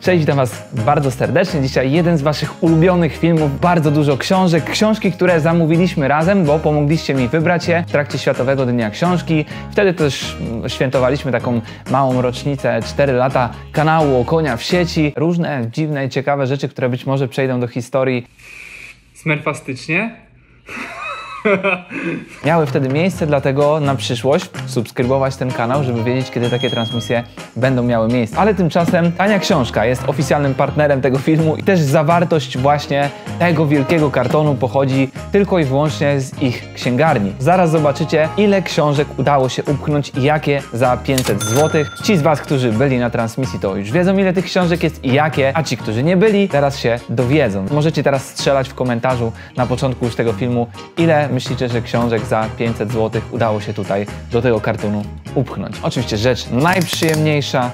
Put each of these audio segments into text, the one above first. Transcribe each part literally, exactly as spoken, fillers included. Cześć, witam Was bardzo serdecznie. Dzisiaj jeden z Waszych ulubionych filmów, bardzo dużo książek. Książki, które zamówiliśmy razem, bo pomogliście mi wybrać je w trakcie Światowego Dnia Książki. Wtedy też świętowaliśmy taką małą rocznicę, cztery lata kanału Okonia w sieci. Różne dziwne i ciekawe rzeczy, które być może przejdą do historii. Smerfastycznie? Miały wtedy miejsce, dlatego na przyszłość subskrybować ten kanał, żeby wiedzieć, kiedy takie transmisje będą miały miejsce. Ale tymczasem Tania Książka jest oficjalnym partnerem tego filmu i też zawartość właśnie tego wielkiego kartonu pochodzi tylko i wyłącznie z ich księgarni. Zaraz zobaczycie, ile książek udało się upchnąć i jakie za pięćset złotych. Ci z Was, którzy byli na transmisji, to już wiedzą, ile tych książek jest i jakie, a ci, którzy nie byli, teraz się dowiedzą. Możecie teraz strzelać w komentarzu na początku już tego filmu, ile myślicie, że książek za pięćset złotych udało się tutaj do tego kartonu upchnąć. Oczywiście rzecz najprzyjemniejsza.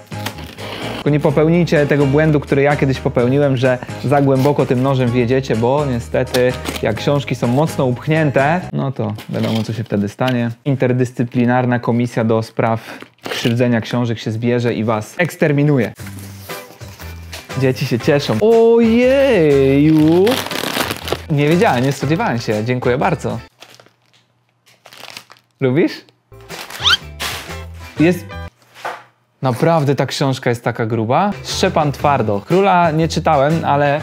Tylko nie popełnijcie tego błędu, który ja kiedyś popełniłem, że za głęboko tym nożem wjedziecie, bo niestety jak książki są mocno upchnięte, no to wiadomo, co się wtedy stanie. Interdyscyplinarna komisja do spraw krzywdzenia książek się zbierze i was eksterminuje. Dzieci się cieszą. Ojeju! Nie wiedziałem, nie spodziewałem się. Dziękuję bardzo. Lubisz? Jest... Naprawdę ta książka jest taka gruba. Szczepan Twardoch. Króla nie czytałem, ale...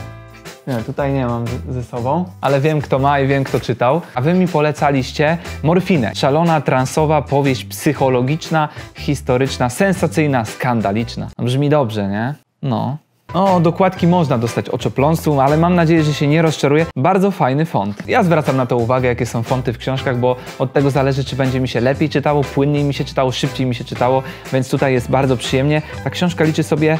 Nie, tutaj nie mam ze sobą, ale wiem, kto ma i wiem, kto czytał. A wy mi polecaliście Morfinę. Szalona, transowa powieść psychologiczna, historyczna, sensacyjna, skandaliczna. Brzmi dobrze, nie? No. O, dokładki można dostać oczopląsu, ale mam nadzieję, że się nie rozczaruję. Bardzo fajny font. Ja zwracam na to uwagę, jakie są fonty w książkach, bo od tego zależy, czy będzie mi się lepiej czytało, płynniej mi się czytało, szybciej mi się czytało, więc tutaj jest bardzo przyjemnie. Ta książka liczy sobie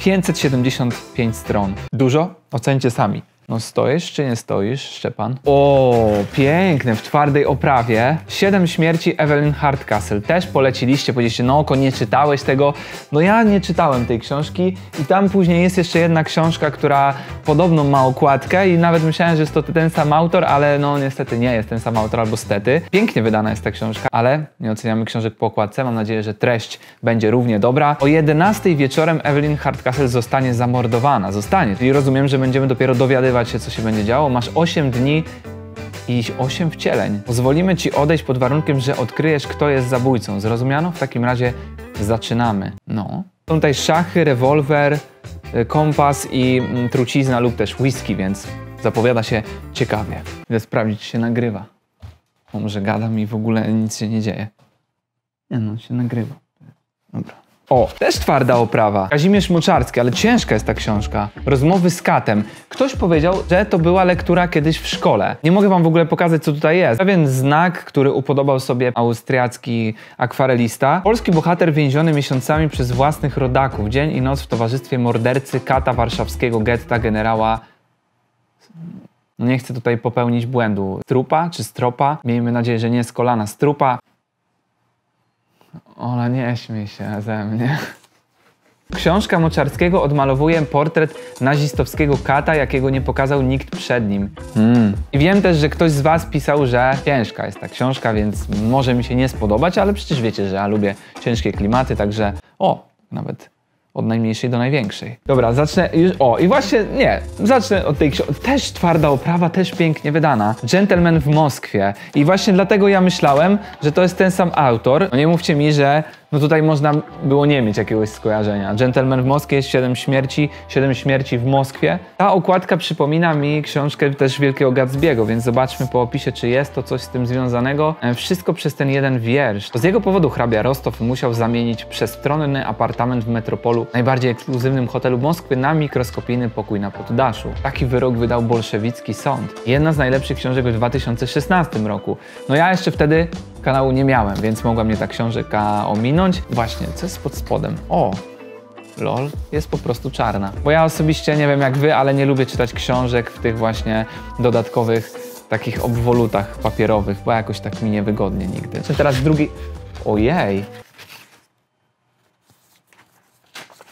pięćset siedemdziesiąt pięć stron. Dużo? Oceńcie sami. No stoisz czy nie stoisz, Szczepan? O, piękne, w twardej oprawie. Siedem śmierci Evelyn Hardcastle. Też poleciliście, powiedzieliście, no Oko, nie czytałeś tego. No ja nie czytałem tej książki i tam później jest jeszcze jedna książka, która podobno ma okładkę i nawet myślałem, że jest to ten sam autor, ale no niestety nie jest ten sam autor, albo stety. Pięknie wydana jest ta książka, ale nie oceniamy książek po okładce. Mam nadzieję, że treść będzie równie dobra. O jedenastej wieczorem Evelyn Hardcastle zostanie zamordowana. Zostanie. I rozumiem, że będziemy dopiero dowiadywać się, co się będzie działo. Masz osiem dni i osiem wcieleń. Pozwolimy ci odejść pod warunkiem, że odkryjesz, kto jest zabójcą. Zrozumiano? W takim razie zaczynamy. No. Są tutaj szachy, rewolwer, kompas i trucizna lub też whisky, więc zapowiada się ciekawie. Idę sprawdzić, czy się nagrywa. O, może gadam i w ogóle nic się nie dzieje. Nie no, się nagrywa. Dobra. O, też twarda oprawa. Kazimierz Moczarski, ale ciężka jest ta książka. Rozmowy z katem. Ktoś powiedział, że to była lektura kiedyś w szkole. Nie mogę wam w ogóle pokazać, co tutaj jest. Pewien znak, który upodobał sobie austriacki akwarelista. Polski bohater więziony miesiącami przez własnych rodaków. Dzień i noc w towarzystwie mordercy kata warszawskiego getta generała... Nie chcę tutaj popełnić błędu. Strupa czy Stropa? Miejmy nadzieję, że nie z kolana. Strupa. Ola, nie śmiej się ze mnie. Książka Moczarskiego odmalowuje portret nazistowskiego kata, jakiego nie pokazał nikt przed nim. Mm. I wiem też, że ktoś z was pisał, że ciężka jest ta książka, więc może mi się nie spodobać, ale przecież wiecie, że ja lubię ciężkie klimaty, także... O, nawet od najmniejszej do największej. Dobra, zacznę już... O, i właśnie... Nie, zacznę od tej książki. Też twarda oprawa, też pięknie wydana. Gentleman w Moskwie. I właśnie dlatego ja myślałem, że to jest ten sam autor. No nie mówcie mi, że... No tutaj można było nie mieć jakiegoś skojarzenia. Gentleman w Moskwie jest siedem śmierci, siedem śmierci w Moskwie. Ta okładka przypomina mi książkę też Wielkiego Gatsby'ego, więc zobaczmy po opisie, czy jest to coś z tym związanego. Wszystko przez ten jeden wiersz. To z jego powodu hrabia Rostow musiał zamienić przestronny apartament w metropolu, najbardziej ekskluzywnym hotelu Moskwy, na mikroskopijny pokój na poddaszu. Taki wyrok wydał bolszewicki sąd. Jedna z najlepszych książek w dwa tysiące szesnastym roku. No ja jeszcze wtedy kanału nie miałem, więc mogła mnie ta książka ominąć. Właśnie, co jest pod spodem? O, lol, jest po prostu czarna. Bo ja osobiście nie wiem jak wy, ale nie lubię czytać książek w tych właśnie dodatkowych takich obwolutach papierowych, bo jakoś tak mi niewygodnie nigdy. Czy teraz drugi... Ojej!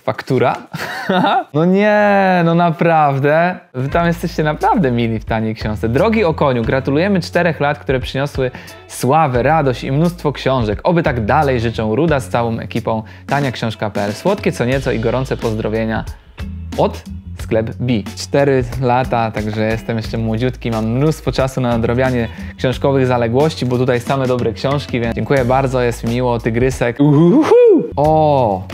Faktura? No nie, no naprawdę. Wy tam jesteście naprawdę mili w Taniej Książce. Drogi Okoniu, gratulujemy czterech lat, które przyniosły sławę, radość i mnóstwo książek. Oby tak dalej życzą Ruda z całą ekipą. Tania Książka P L. Słodkie co nieco i gorące pozdrowienia. od Sklep B. cztery lata, także jestem jeszcze młodziutki, mam mnóstwo czasu na nadrabianie książkowych zaległości, bo tutaj same dobre książki, więc dziękuję bardzo, jest miło, tygrysek. Uhuhu. O,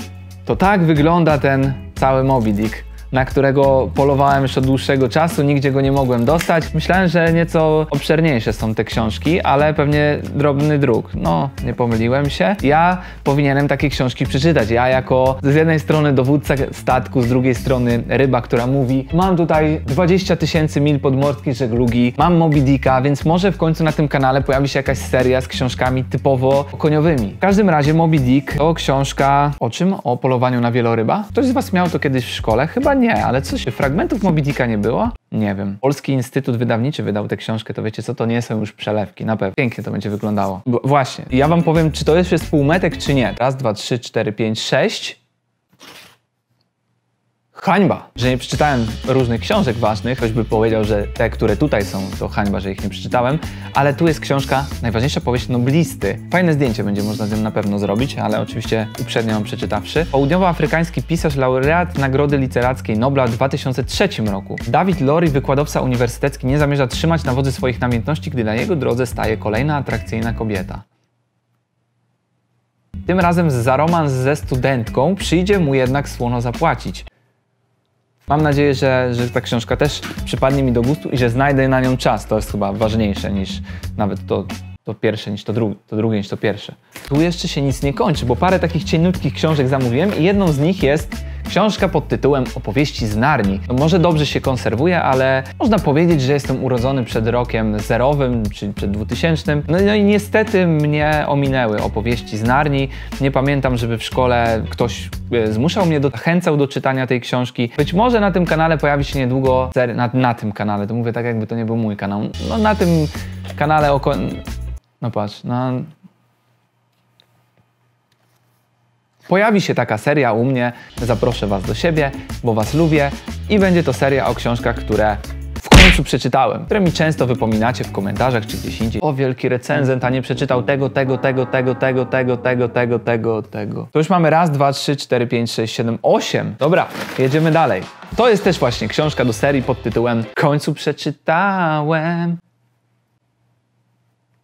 to tak wygląda ten cały Moby Dick, na którego polowałem już od dłuższego czasu, nigdzie go nie mogłem dostać. Myślałem, że nieco obszerniejsze są te książki, ale pewnie drobny druk. No, nie pomyliłem się. Ja powinienem takie książki przeczytać. Ja jako z jednej strony dowódca statku, z drugiej strony ryba, która mówi: mam tutaj dwadzieścia tysięcy mil podmorskiej żeglugi, mam Moby Dicka, więc może w końcu na tym kanale pojawi się jakaś seria z książkami typowo koniowymi. W każdym razie Moby Dick to książka o czym? O polowaniu na wieloryba? Ktoś z was miał to kiedyś w szkole? Chyba nie. Nie, ale coś, fragmentów Moby Dicka nie było? Nie wiem. Polski Instytut Wydawniczy wydał tę książkę, to wiecie co, to nie są już przelewki, na pewno. Pięknie to będzie wyglądało. B właśnie, ja wam powiem, czy to jest półmetek, czy nie. Raz, dwa, trzy, cztery, pięć, sześć. Hańba, że nie przeczytałem różnych książek ważnych. Ktoś by powiedział, że te, które tutaj są, to hańba, że ich nie przeczytałem. Ale tu jest książka, najważniejsza powieść Noblisty. Fajne zdjęcie będzie można z tym na pewno zrobić, ale oczywiście uprzednio ją przeczytawszy. Południowoafrykański pisarz, laureat Nagrody Literackiej Nobla w dwa tysiące trzecim roku. David Lurie, wykładowca uniwersytecki, nie zamierza trzymać na wodzy swoich namiętności, gdy na jego drodze staje kolejna atrakcyjna kobieta. Tym razem za romans ze studentką przyjdzie mu jednak słono zapłacić. Mam nadzieję, że, że ta książka też przypadnie mi do gustu i że znajdę na nią czas. To jest chyba ważniejsze niż nawet to, to pierwsze, niż to drugie, to drugie niż to pierwsze. Tu jeszcze się nic nie kończy, bo parę takich cieniutkich książek zamówiłem i jedną z nich jest książka pod tytułem Opowieści z Narni. No może dobrze się konserwuje, ale można powiedzieć, że jestem urodzony przed rokiem zerowym, czyli przed dwutysięcznym. No, no i niestety mnie ominęły Opowieści z Narni. Nie pamiętam, żeby w szkole ktoś zmuszał mnie, zachęcał do czytania tej książki. Być może na tym kanale pojawi się niedługo ser... Na, na tym kanale, to mówię tak, jakby to nie był mój kanał. No na tym kanale oko... No patrz, no... Pojawi się taka seria u mnie, zaproszę was do siebie, bo was lubię i będzie to seria o książkach, które w końcu przeczytałem, które mi często wypominacie w komentarzach czy gdzieś indziej. O, wielki recenzent, a nie przeczytał tego, tego, tego, tego, tego, tego, tego, tego, tego, tego. To już mamy raz, dwa, trzy, cztery, pięć, sześć, siedem, osiem. Dobra, jedziemy dalej. To jest też właśnie książka do serii pod tytułem W końcu przeczytałem.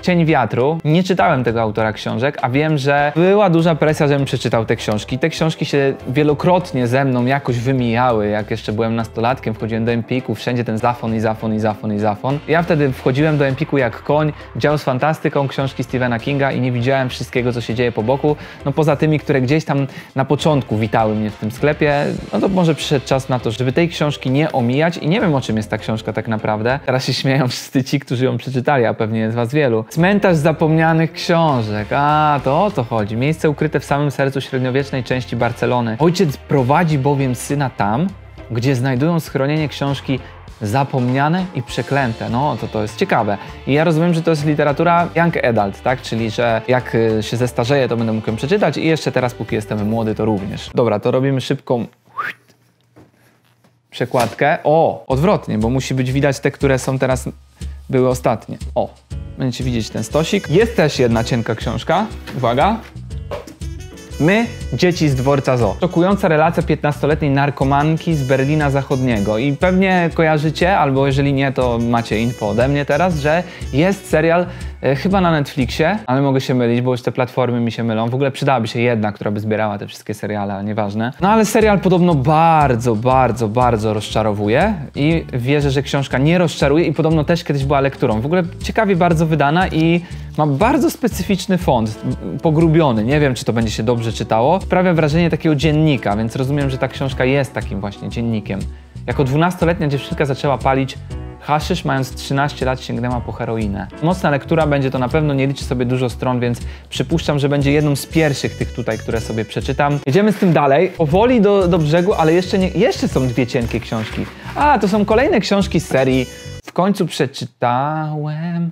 Cień wiatru. Nie czytałem tego autora książek, a wiem, że była duża presja, żebym przeczytał te książki. Te książki się wielokrotnie ze mną jakoś wymijały. Jak jeszcze byłem nastolatkiem, wchodziłem do Empiku, wszędzie ten Zafon i Zafon i Zafon i Zafon. Ja wtedy wchodziłem do Empiku jak koń, dział z fantastyką, książki Stephena Kinga i nie widziałem wszystkiego, co się dzieje po boku. No poza tymi, które gdzieś tam na początku witały mnie w tym sklepie, no to może przyszedł czas na to, żeby tej książki nie omijać i nie wiem, o czym jest ta książka tak naprawdę. Teraz się śmieją wszyscy ci, którzy ją przeczytali, a pewnie jest was wielu. Cmentarz zapomnianych książek. A, to o to chodzi. Miejsce ukryte w samym sercu średniowiecznej części Barcelony. Ojciec prowadzi bowiem syna tam, gdzie znajdują schronienie książki zapomniane i przeklęte. No, to to jest ciekawe. I ja rozumiem, że to jest literatura young adult, tak? Czyli, że jak się zestarzeję, to będę mógł ją przeczytać i jeszcze teraz, póki jestem młody, to również. Dobra, to robimy szybką przekładkę. O, odwrotnie, bo musi być widać te, które są teraz... były ostatnie. O, będziecie widzieć ten stosik. Jest też jedna cienka książka. Uwaga. My, dzieci z dworca zoo. Szokująca relacja piętnastoletniej narkomanki z Berlina Zachodniego. I pewnie kojarzycie, albo jeżeli nie, to macie info ode mnie teraz, że jest serial e, chyba na Netflixie, ale mogę się mylić, bo już te platformy mi się mylą. W ogóle przydałaby się jedna, która by zbierała te wszystkie seriale, ale nieważne. No ale serial podobno bardzo, bardzo, bardzo rozczarowuje i wierzę, że książka nie rozczaruje i podobno też kiedyś była lekturą. W ogóle ciekawie bardzo wydana i ma bardzo specyficzny font, pogrubiony. Nie wiem, czy to będzie się dobrze czytało. Sprawia wrażenie takiego dziennika, więc rozumiem, że ta książka jest takim właśnie dziennikiem. Jako dwunastoletnia dziewczynka zaczęła palić haszysz, mając trzynaście lat sięgnęła po heroinę. Mocna lektura będzie to na pewno, nie liczy sobie dużo stron, więc przypuszczam, że będzie jedną z pierwszych tych tutaj, które sobie przeczytam. Jedziemy z tym dalej, powoli do, do brzegu, ale jeszcze, nie, jeszcze są dwie cienkie książki. A, to są kolejne książki z serii W końcu przeczytałem...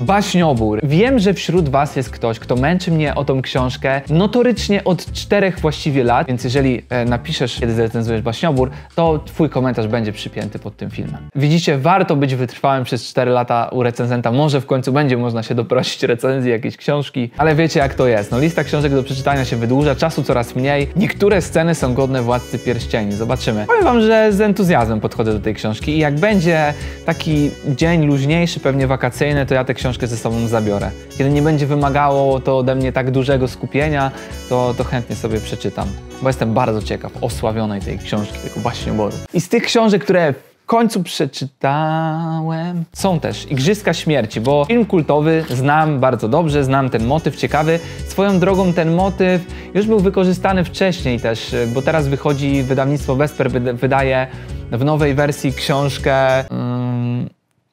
Baśniobór. Wiem, że wśród was jest ktoś, kto męczy mnie o tą książkę notorycznie od czterech właściwie lat, więc jeżeli e, napiszesz, kiedy zrecenzujesz Baśniobór, to twój komentarz będzie przypięty pod tym filmem. Widzicie, warto być wytrwałym przez cztery lata u recenzenta. Może w końcu będzie można się doprosić recenzji jakiejś książki, ale wiecie jak to jest. No, lista książek do przeczytania się wydłuża, czasu coraz mniej. Niektóre sceny są godne Władcy Pierścieni. Zobaczymy. Powiem wam, że z entuzjazmem podchodzę do tej książki i jak będzie taki dzień luźniejszy, pewnie wakacyjny, to ja te książki książkę ze sobą zabiorę. Kiedy nie będzie wymagało to ode mnie tak dużego skupienia, to, to chętnie sobie przeczytam, bo jestem bardzo ciekaw osławionej tej książki, tego Baśnioboru. I z tych książek, które w końcu przeczytałem, są też Igrzyska Śmierci, bo film kultowy znam bardzo dobrze, znam ten motyw, ciekawy. Swoją drogą ten motyw już był wykorzystany wcześniej też, bo teraz wychodzi wydawnictwo Vesper, wydaje w nowej wersji książkę... Hmm,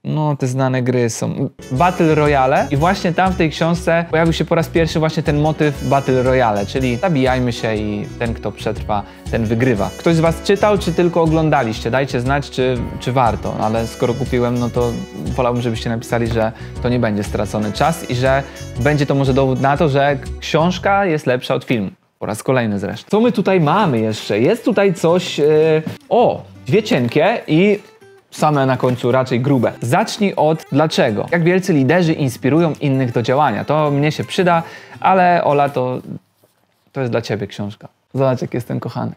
No, te znane gry są. Battle Royale. I właśnie tam w tej książce pojawił się po raz pierwszy właśnie ten motyw Battle Royale, czyli zabijajmy się i ten, kto przetrwa, ten wygrywa. Ktoś z was czytał, czy tylko oglądaliście? Dajcie znać, czy, czy warto. Ale skoro kupiłem, no to wolałbym, żebyście napisali, że to nie będzie stracony czas i że będzie to może dowód na to, że książka jest lepsza od filmu. Po raz kolejny zresztą. Co my tutaj mamy jeszcze? Jest tutaj coś... Yy... O! Dwie cienkie i... same na końcu raczej grube. Zacznij od dlaczego. Jak wielcy liderzy inspirują innych do działania. To mnie się przyda, ale Ola, to, to jest dla ciebie książka. Zobacz, jak jestem kochany.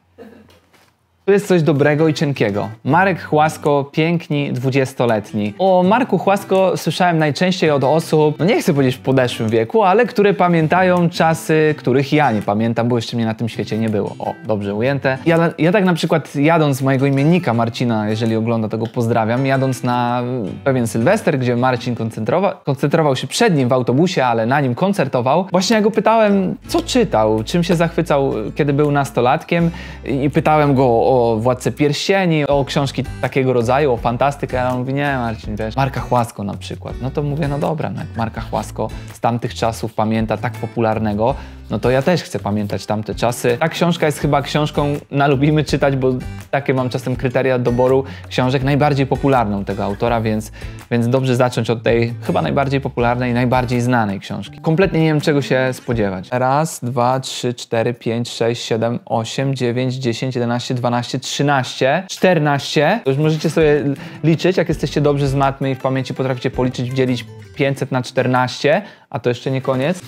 Tu jest coś dobrego i cienkiego. Marek Hłasko, Piękni, dwudziestoletni. O Marku Hłasko słyszałem najczęściej od osób, no nie chcę powiedzieć w podeszłym wieku, ale które pamiętają czasy, których ja nie pamiętam, bo jeszcze mnie na tym świecie nie było. O, dobrze ujęte. Ja, ja tak na przykład jadąc, mojego imiennika Marcina, jeżeli ogląda, to go pozdrawiam, jadąc na pewien Sylwester, gdzie Marcin koncentrowa koncentrował się przed nim w autobusie, ale na nim koncertował, właśnie ja go pytałem, co czytał, czym się zachwycał, kiedy był nastolatkiem i pytałem go o o Władce Pierścieni, o książki takiego rodzaju, o fantastykę, a on mówi, nie Marcin, wiesz, Marka Hłasko na przykład. No to mówię, no dobra, no jak Marka Hłasko z tamtych czasów pamięta tak popularnego, no to ja też chcę pamiętać tamte czasy. Ta książka jest chyba książką na lubimy czytać, bo takie mam czasem kryteria doboru książek, najbardziej popularną tego autora, więc, więc dobrze zacząć od tej chyba najbardziej popularnej, najbardziej znanej książki. Kompletnie nie wiem, czego się spodziewać. Raz, dwa, trzy, cztery, pięć, sześć, siedem, osiem, dziewięć, dziesięć, jedenaście, dwanaście, trzynaście, czternaście. Już możecie sobie liczyć, jak jesteście dobrzy z matmy i w pamięci potraficie policzyć, dzielić pięćset na czternaście, a to jeszcze nie koniec.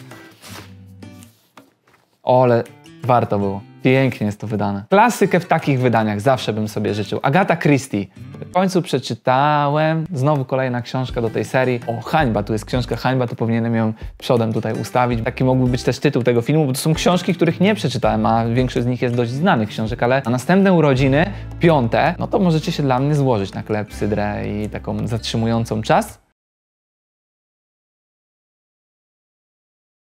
O, ale warto było. Pięknie jest to wydane. Klasykę w takich wydaniach zawsze bym sobie życzył. Agatha Christie. W końcu przeczytałem. Znowu kolejna książka do tej serii. O, hańba. Tu jest książka Hańba, to powinienem ją przodem tutaj ustawić. Taki mógłby być też tytuł tego filmu, bo to są książki, których nie przeczytałem, a większość z nich jest dość znanych książek, ale na następne urodziny, piąte, no to możecie się dla mnie złożyć na klepsydrę i taką zatrzymującą czas.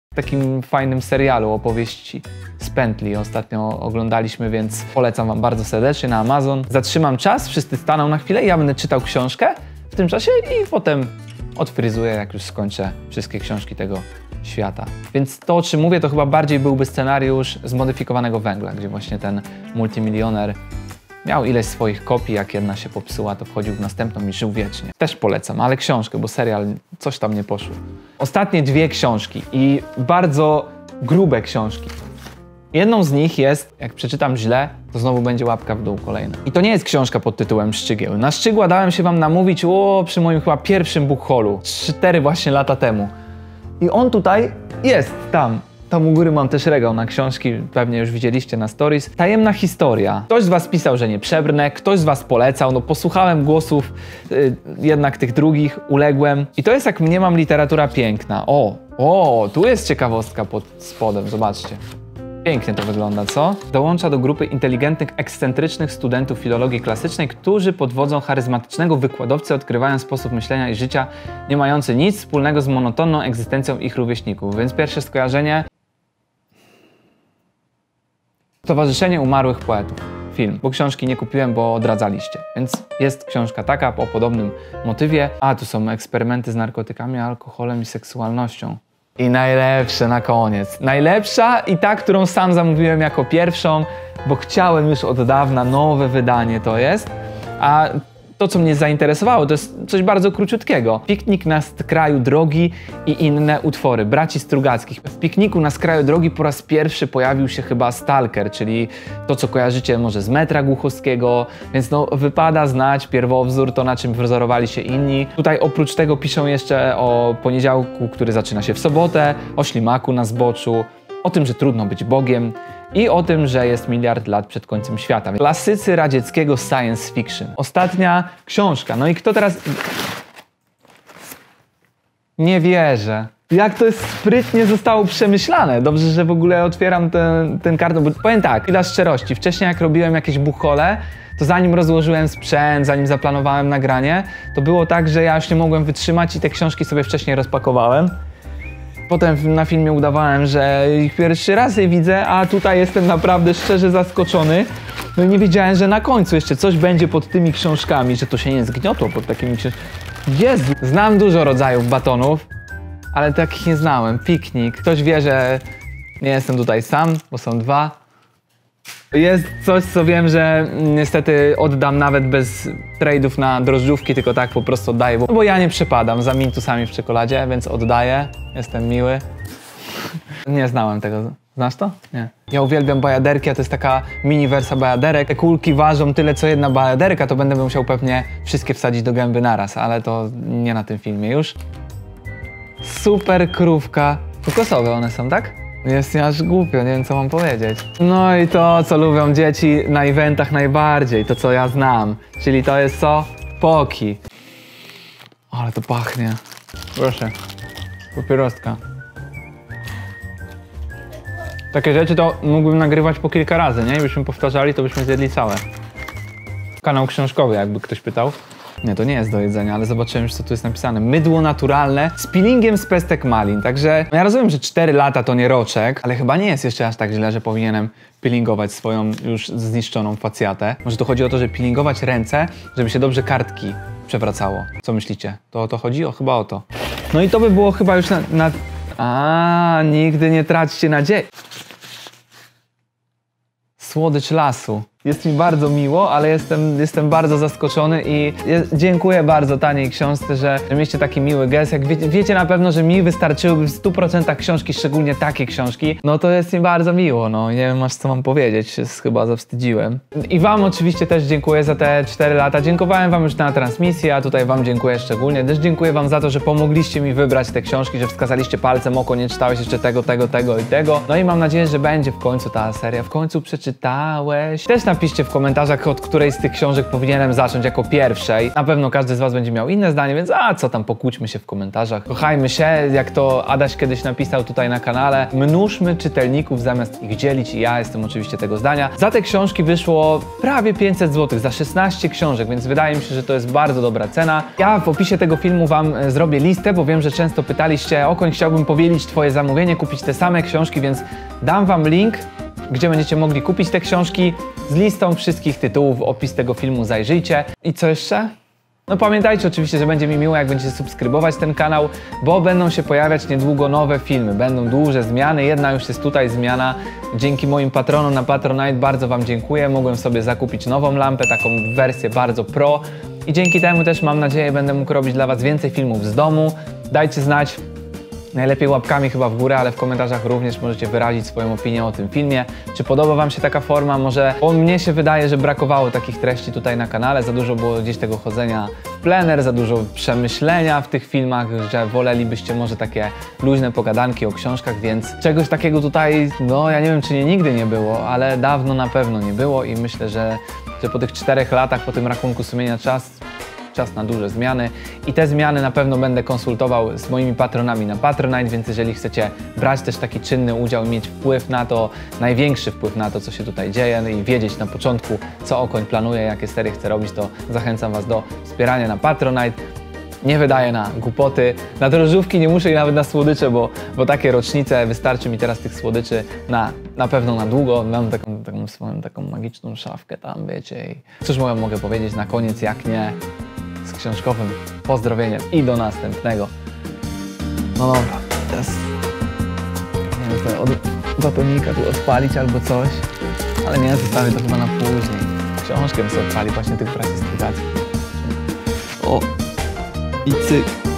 W takim fajnym serialu Opowieści z pętli ostatnio oglądaliśmy, więc polecam wam bardzo serdecznie na Amazon. Zatrzymam czas, wszyscy staną na chwilę i ja będę czytał książkę w tym czasie i potem odfryzuję, jak już skończę wszystkie książki tego świata. Więc to, o czym mówię, to chyba bardziej byłby scenariusz Zmodyfikowanego węgla, gdzie właśnie ten multimilioner miał ileś swoich kopii, jak jedna się popsuła, to wchodził w następną i żył wiecznie. Też polecam, ale książkę, bo serial coś tam nie poszło. Ostatnie dwie książki i bardzo grube książki. Jedną z nich jest, jak przeczytam źle, to znowu będzie łapka w dół kolejna. I to nie jest książka pod tytułem Szczygieł. Na Szczygła dałem się wam namówić, o, przy moim chyba pierwszym bookholu, cztery właśnie lata temu. I on tutaj jest, tam. Tam u góry mam też regał na książki, pewnie już widzieliście na stories. Tajemna historia. Ktoś z was pisał, że nie przebrnę, ktoś z was polecał, no posłuchałem głosów yy, jednak tych drugich, uległem. I to jest, jak mniemam, literatura piękna. O, o, tu jest ciekawostka pod spodem, zobaczcie. Pięknie to wygląda, co? Dołącza do grupy inteligentnych, ekscentrycznych studentów filologii klasycznej, którzy pod wodzą charyzmatycznego wykładowcy odkrywają sposób myślenia i życia nie mający nic wspólnego z monotonną egzystencją ich rówieśników. Więc pierwsze skojarzenie... Stowarzyszenie Umarłych Poetów. Film, bo książki nie kupiłem, bo odradzaliście. Więc jest książka taka o podobnym motywie. A, tu są eksperymenty z narkotykami, alkoholem i seksualnością. I najlepsze na koniec. Najlepsza i ta, którą sam zamówiłem jako pierwszą, bo chciałem już od dawna, nowe wydanie to jest. A To, co mnie zainteresowało, to jest coś bardzo króciutkiego. Piknik na skraju drogi i inne utwory braci Strugackich. W Pikniku na skraju drogi po raz pierwszy pojawił się chyba Stalker, czyli to, co kojarzycie może z Metra Głuchowskiego, więc no wypada znać pierwowzór, to na czym wzorowali się inni. Tutaj oprócz tego piszą jeszcze o poniedziałku, który zaczyna się w sobotę, o ślimaku na zboczu, o tym, że trudno być Bogiem i o tym, że jest miliard lat przed końcem świata. Klasycy radzieckiego science fiction. Ostatnia książka. No i kto teraz... Nie wierzę. Jak to jest sprytnie zostało przemyślane. Dobrze, że w ogóle otwieram ten, ten karton, bo powiem tak, chwila szczerości. Wcześniej jak robiłem jakieś buchole, to zanim rozłożyłem sprzęt, zanim zaplanowałem nagranie, to było tak, że ja już nie mogłem wytrzymać i te książki sobie wcześniej rozpakowałem. Potem na filmie udawałem, że pierwszy raz je widzę, a tutaj jestem naprawdę szczerze zaskoczony. No i nie wiedziałem, że na końcu jeszcze coś będzie pod tymi książkami, że to się nie zgniotło pod takimi książkami. Jezu! Znam dużo rodzajów batonów, ale takich nie znałem. Piknik. Ktoś wie, że nie jestem tutaj sam, bo są dwa. Jest coś, co wiem, że niestety oddam nawet bez trade'ów na drożdżówki, tylko tak po prostu oddaję, bo, no bo ja nie przepadam za mintusami w czekoladzie, więc oddaję. Jestem miły. Nie znałem tego. Znasz to? Nie. Ja uwielbiam bajaderki, a to jest taka mini wersa bajaderek. Te kulki ważą tyle, co jedna bajaderka, to będę musiał pewnie wszystkie wsadzić do gęby naraz, ale to nie na tym filmie już. Super krówka. Kokosowe one są, tak? Jest mi aż głupio, nie wiem co mam powiedzieć. No i to, co lubią dzieci na eventach najbardziej, to co ja znam. Czyli to jest co? Poki. Ale to pachnie. Proszę. Papierostka. Takie rzeczy to mógłbym nagrywać po kilka razy, nie? I byśmy powtarzali, to byśmy zjedli całe. Kanał książkowy, jakby ktoś pytał. Nie, to nie jest do jedzenia, ale zobaczyłem już, co tu jest napisane. Mydło naturalne z peelingiem z pestek malin. Także ja rozumiem, że cztery lata to nie roczek, ale chyba nie jest jeszcze aż tak źle, że powinienem peelingować swoją już zniszczoną facjatę. Może to chodzi o to, że peelingować ręce, żeby się dobrze kartki przewracało. Co myślicie? To o to chodzi? O, chyba o to. No i to by było chyba już na... na... A, nigdy nie traćcie nadziei. Słodycz lasu. Jest mi bardzo miło, ale jestem, jestem bardzo zaskoczony i jest, dziękuję bardzo Taniej Książce, że, że mieliście taki miły gest. Jak wie, wiecie na pewno, że mi wystarczyłyby w stu procentach książki, szczególnie takie książki, no to jest mi bardzo miło, no nie wiem aż co mam powiedzieć, chyba zawstydziłem. I wam oczywiście też dziękuję za te cztery lata, dziękowałem wam już na transmisji, a tutaj wam dziękuję szczególnie. Też dziękuję wam za to, że pomogliście mi wybrać te książki, że wskazaliście palcem oko, nie czytałeś jeszcze tego, tego, tego i tego. No i mam nadzieję, że będzie w końcu ta seria, w końcu przeczytałeś. Też napiszcie w komentarzach, od której z tych książek powinienem zacząć jako pierwszej. Na pewno każdy z was będzie miał inne zdanie, więc a co tam, pokłóćmy się w komentarzach. Kochajmy się, jak to Adaś kiedyś napisał tutaj na kanale. Mnóżmy czytelników zamiast ich dzielić i ja jestem oczywiście tego zdania. Za te książki wyszło prawie pięćset złotych, za szesnaście książek, więc wydaje mi się, że to jest bardzo dobra cena. Ja w opisie tego filmu wam zrobię listę, bo wiem, że często pytaliście: Okoń, chciałbym powielić twoje zamówienie, kupić te same książki, więc dam wam link, gdzie będziecie mogli kupić te książki. Z listą wszystkich tytułów, opis tego filmu zajrzyjcie. I co jeszcze? No pamiętajcie oczywiście, że będzie mi miło, jak będziecie subskrybować ten kanał, bo będą się pojawiać niedługo nowe filmy, będą duże zmiany, jedna już jest tutaj zmiana. Dzięki moim patronom na Patronite bardzo wam dziękuję, mogłem sobie zakupić nową lampę, taką wersję bardzo pro. I dzięki temu też mam nadzieję, będę mógł robić dla was więcej filmów z domu. Dajcie znać. Najlepiej łapkami chyba w górę, ale w komentarzach również możecie wyrazić swoją opinię o tym filmie. Czy podoba wam się taka forma? Może, bo mnie się wydaje, że brakowało takich treści tutaj na kanale. Za dużo było gdzieś tego chodzenia w plener, za dużo przemyślenia w tych filmach, że wolelibyście może takie luźne pogadanki o książkach, więc czegoś takiego tutaj, no ja nie wiem, czy nie nigdy nie było, ale dawno na pewno nie było i myślę, że, że po tych czterech latach, po tym rachunku sumienia czas... czas na duże zmiany i te zmiany na pewno będę konsultował z moimi patronami na Patronite, więc jeżeli chcecie brać też taki czynny udział i mieć wpływ na to, największy wpływ na to, co się tutaj dzieje i wiedzieć na początku, co Okoń planuje, jakie serie chce robić, to zachęcam was do wspierania na Patronite. Nie wydaję na głupoty, na drożdżówki nie muszę i nawet na słodycze, bo, bo takie rocznice, wystarczy mi teraz tych słodyczy na, na pewno na długo. Mam taką, taką swoją taką magiczną szafkę tam, wiecie. I cóż mogę, mogę powiedzieć na koniec, jak nie z książkowym pozdrowieniem i do następnego. No dobra, teraz nie wiem, od batonika tu odpalić albo coś, ale nie, zostawię to chyba na później. Książkę sobie odpali, właśnie tych Braci Strugackich. i cyk.